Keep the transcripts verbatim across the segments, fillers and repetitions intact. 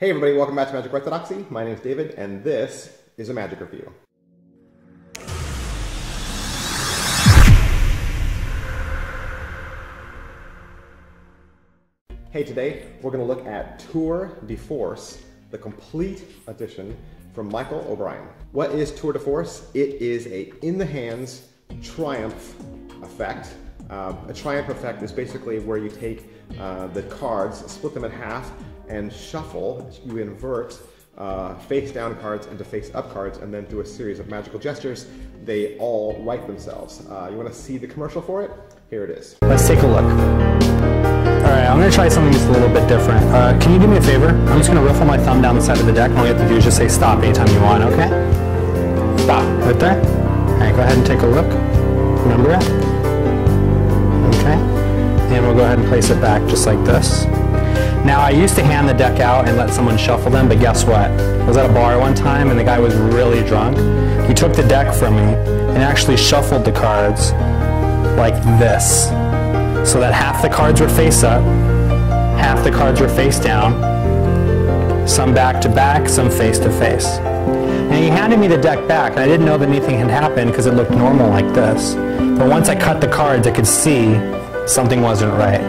Hey everybody, welcome back to Magic Orthodoxy. My name's David, and this is a Magic Review. Hey, today we're going to look at Tour de Force, the complete edition from Michael O'Brien. What is Tour de Force? It is a in-the-hands triumph effect. Uh, a triumph effect is basically where you take uh, the cards, split them in half, and shuffle. You invert uh, face down cards into face up cards, and then through a series of magical gestures, they all right themselves. Uh, you want to see the commercial for it? Here it is. Let's take a look. All right, I'm going to try something just a little bit different. Uh, can you do me a favor? I'm just going to riffle my thumb down the side of the deck, and all you have to do is just say stop anytime you want, okay? Stop, right there. All right, go ahead and take a look. Remember it? Okay. And we'll go ahead and place it back just like this. Now, I used to hand the deck out and let someone shuffle them, but guess what? I was at a bar one time and the guy was really drunk. He took the deck from me and actually shuffled the cards like this, so that half the cards were face up, half the cards were face down, some back to back, some face to face. And he handed me the deck back, and I didn't know that anything had happened because it looked normal like this. But once I cut the cards, I could see something wasn't right.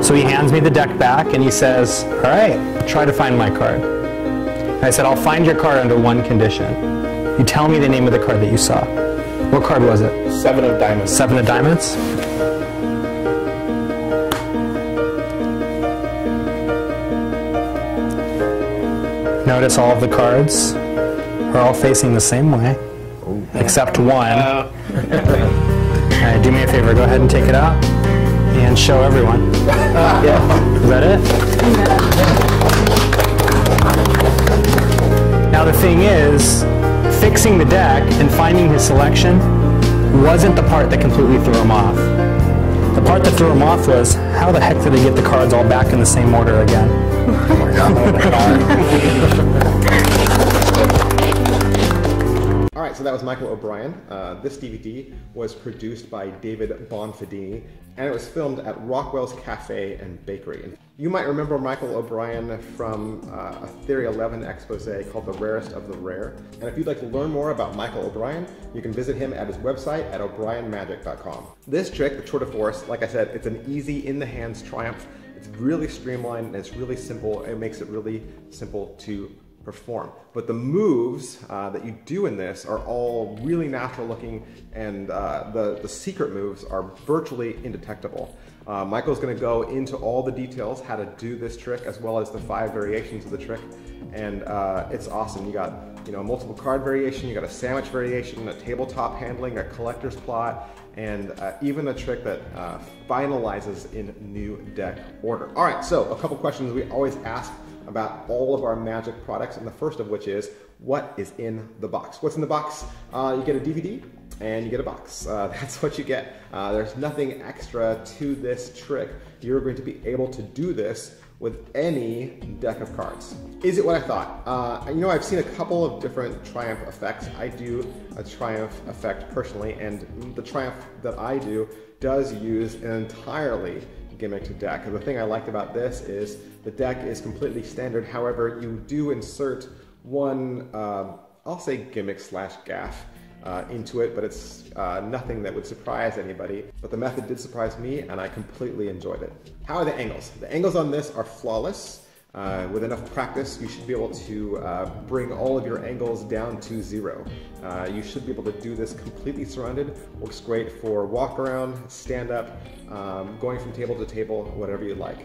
So he hands me the deck back and he says, all right, try to find my card. And I said, I'll find your card under one condition. You tell me the name of the card that you saw. What card was it? Seven of Diamonds. Seven of Diamonds? Notice all of the cards are all facing the same way, except one. Uh. All right, do me a favor, go ahead and take it out and show everyone. Yeah. Is that it? Yeah. Now the thing is, fixing the deck and finding his selection wasn't the part that completely threw him off. The part that threw him off was, how the heck did they get the cards all back in the same order again? Oh my God, oh my God. All right, so that was Michael O'Brien. Uh, this D V D was produced by David Bonfadini, and it was filmed at Rockwell's Cafe and Bakery. And you might remember Michael O'Brien from uh, a Theory eleven expose called The Rarest of the Rare. And if you'd like to learn more about Michael O'Brien, you can visit him at his website at obrien magic dot com. This trick, the Tour de Force, like I said, it's an easy in-the-hands triumph. It's really streamlined and it's really simple. It makes it really simple to perform. But the moves uh, that you do in this are all really natural looking, and uh, the, the secret moves are virtually indetectable. Uh, Michael's going to go into all the details, how to do this trick, as well as the five variations of the trick, and uh, it's awesome. You got, you know, multiple card variation, you got a sandwich variation, a tabletop handling, a collector's plot, and uh, even a trick that uh, finalizes in new deck order. All right, so a couple questions we always ask about all of our magic products, and the first of which is, what is in the box? What's in the box? Uh, you get a D V D and you get a box. Uh, that's what you get. Uh, there's nothing extra to this trick. You're going to be able to do this with any deck of cards. Is it what I thought? Uh, you know, I've seen a couple of different triumph effects. I do a triumph effect personally, and the triumph that I do does use an entirely gimmicked deck. And the thing I liked about this is the deck is completely standard. However, you do insert one, uh, I'll say gimmick slash gaff uh, into it, but it's uh, nothing that would surprise anybody. But the method did surprise me, and I completely enjoyed it. How are the angles? The angles on this are flawless. Uh, with enough practice, you should be able to uh, bring all of your angles down to zero. Uh, you should be able to do this completely surrounded. Works great for walk around, stand up, um, going from table to table, whatever you like.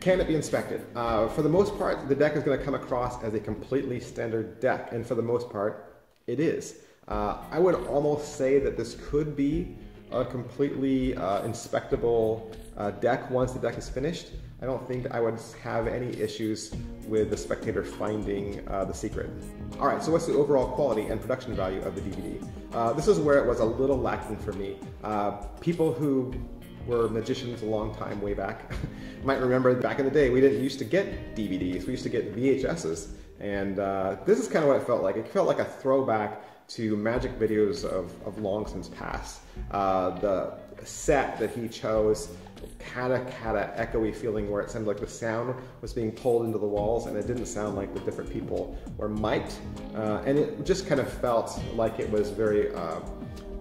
Can it be inspected? Uh, for the most part, the deck is going to come across as a completely standard deck, and for the most part, it is. Uh, I would almost say that this could be a completely uh, inspectable uh, deck once the deck is finished. I don't think I would have any issues with the spectator finding uh, the secret. All right, so what's the overall quality and production value of the D V D? Uh, this is where it was a little lacking for me. Uh, people who were magicians a long time way back might remember back in the day we didn't used to get D V Ds, we used to get V H Ses. And uh, this is kind of what it felt like. It felt like a throwback to magic videos of, of long since past. Uh, the set that he chose, kinda, kinda echoey feeling where it sounded like the sound was being pulled into the walls and it didn't sound like the different people were mic'd. Uh, and it just kind of felt like it was very uh,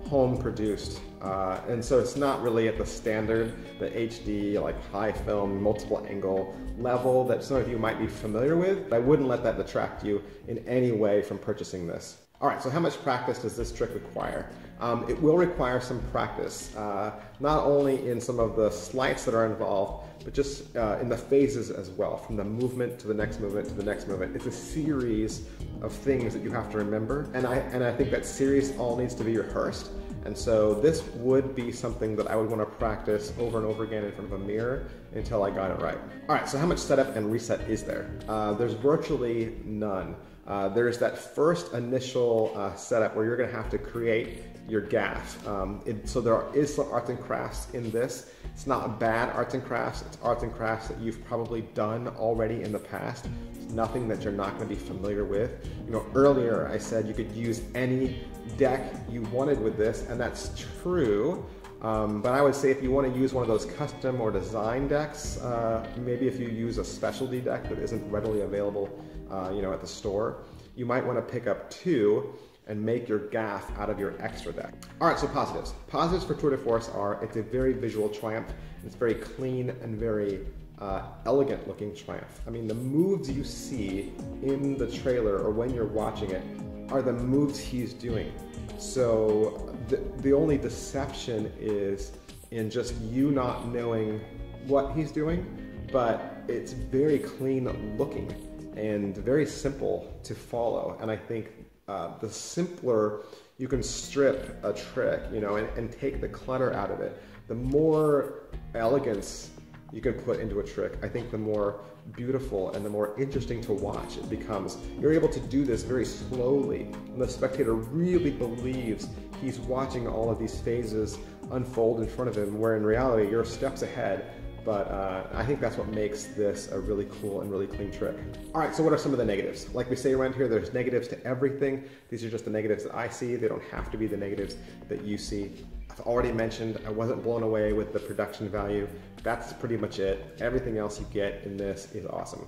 home produced. Uh, and so it's not really at the standard, the H D, like high film, multiple angle level that some of you might be familiar with. I wouldn't let that detract you in any way from purchasing this. All right, so how much practice does this trick require? Um, it will require some practice, uh, not only in some of the sleights that are involved, but just uh, in the phases as well, from the movement to the next movement to the next movement. It's a series of things that you have to remember, and I, and I think that series all needs to be rehearsed. And so this would be something that I would want to practice over and over again in front of a mirror until I got it right. All right, so how much setup and reset is there? Uh, there's virtually none. Uh, there's that first initial uh, setup where you're going to have to create your gaff. Um, it, so there are, is some arts and crafts in this. It's not bad arts and crafts. It's arts and crafts that you've probably done already in the past. It's nothing that you're not going to be familiar with. You know, earlier I said you could use any deck you wanted with this, and that's true. Um, but I would say if you want to use one of those custom or design decks, uh, maybe if you use a specialty deck that isn't readily available, uh, you know, at the store, you might want to pick up two and make your gaff out of your extra deck. All right, so positives. Positives for Tour de Force are it's a very visual triumph. It's very clean and very uh, elegant looking triumph. I mean, the moves you see in the trailer or when you're watching it are the moves he's doing. So the, the only deception is in just you not knowing what he's doing, but it's very clean looking and very simple to follow. And I think uh, the simpler you can strip a trick, you know, and, and take the clutter out of it, the more elegance you can put into a trick, I think the more beautiful and the more interesting to watch it becomes. You're able to do this very slowly, and the spectator really believes he's watching all of these phases unfold in front of him, where in reality you're steps ahead, but uh, I think that's what makes this a really cool and really clean trick. All right, so what are some of the negatives? Like we say around here, there's negatives to everything. These are just the negatives that I see. They don't have to be the negatives that you see. I've already mentioned I wasn't blown away with the production value. That's pretty much it. Everything else you get in this is awesome.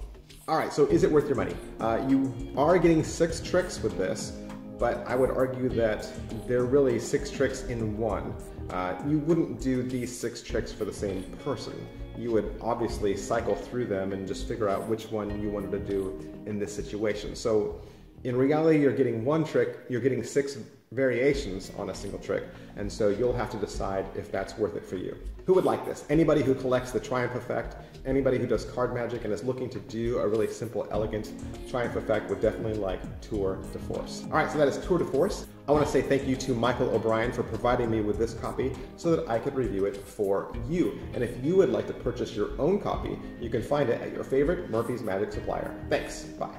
All right, so is it worth your money? Uh, you are getting six tricks with this, but I would argue that they're really six tricks in one. Uh, you wouldn't do these six tricks for the same person. You would obviously cycle through them and just figure out which one you wanted to do in this situation. So in reality, you're getting one trick, you're getting six variations on a single trick, and so you'll have to decide if that's worth it for you. Who would like this? Anybody who collects the Triumph Effect, anybody who does card magic and is looking to do a really simple, elegant Triumph Effect would definitely like Tour de Force. All right, so that is Tour de Force. I want to say thank you to Michael O'Brien for providing me with this copy so that I could review it for you. And if you would like to purchase your own copy, you can find it at your favorite Murphy's Magic supplier. Thanks, bye.